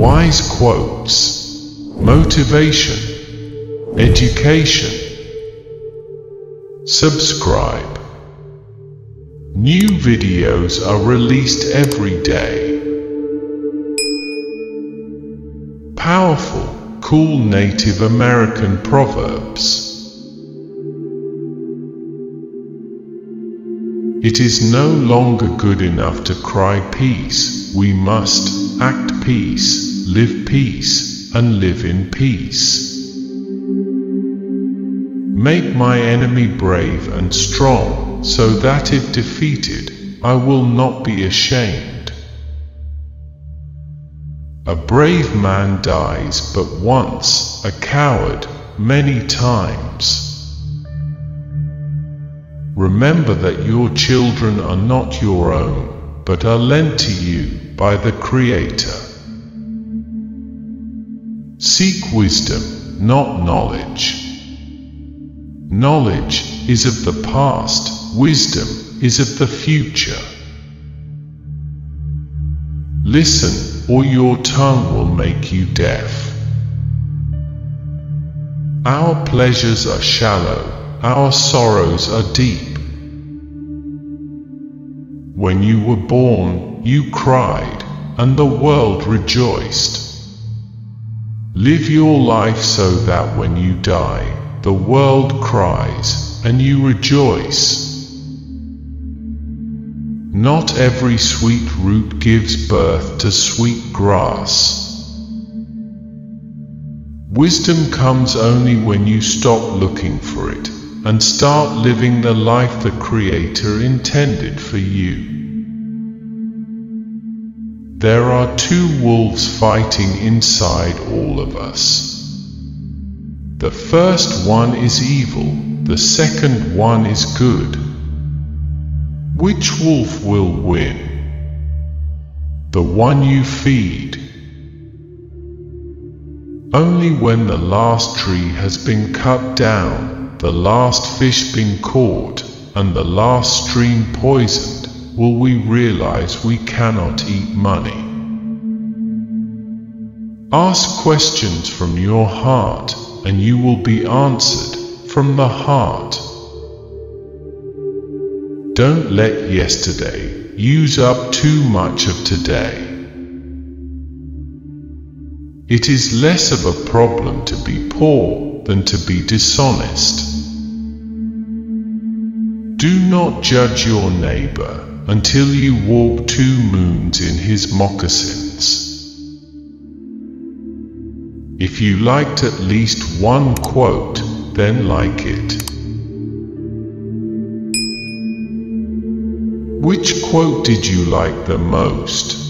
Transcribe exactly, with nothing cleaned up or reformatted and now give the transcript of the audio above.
Wise quotes, motivation, education. Subscribe. New videos are released every day. Powerful, cool Native American proverbs. It is no longer good enough to cry peace, we must act peace, live peace, and live in peace. Make my enemy brave and strong, so that if defeated, I will not be ashamed. A brave man dies but once, a coward many times. Remember that your children are not your own, but are lent to you by the Creator. Seek wisdom, not knowledge. Knowledge is of the past, wisdom is of the future. Listen, or your tongue will make you deaf. Our pleasures are shallow. Our sorrows are deep. When you were born, you cried, and the world rejoiced. Live your life so that when you die, the world cries, and you rejoice. Not every sweet root gives birth to sweet grass. Wisdom comes only when you stop looking for it and start living the life the Creator intended for you. There are two wolves fighting inside all of us. The first one is evil, the second one is good. Which wolf will win? The one you feed. Only when the last tree has been cut down, the last fish being caught, and the last stream poisoned, will we realize we cannot eat money. Ask questions from your heart, and you will be answered from the heart. Don't let yesterday use up too much of today. It is less of a problem to be poor than to be dishonest. Do not judge your neighbor until you walk two moons in his moccasins. If you liked at least one quote, then like it. Which quote did you like the most?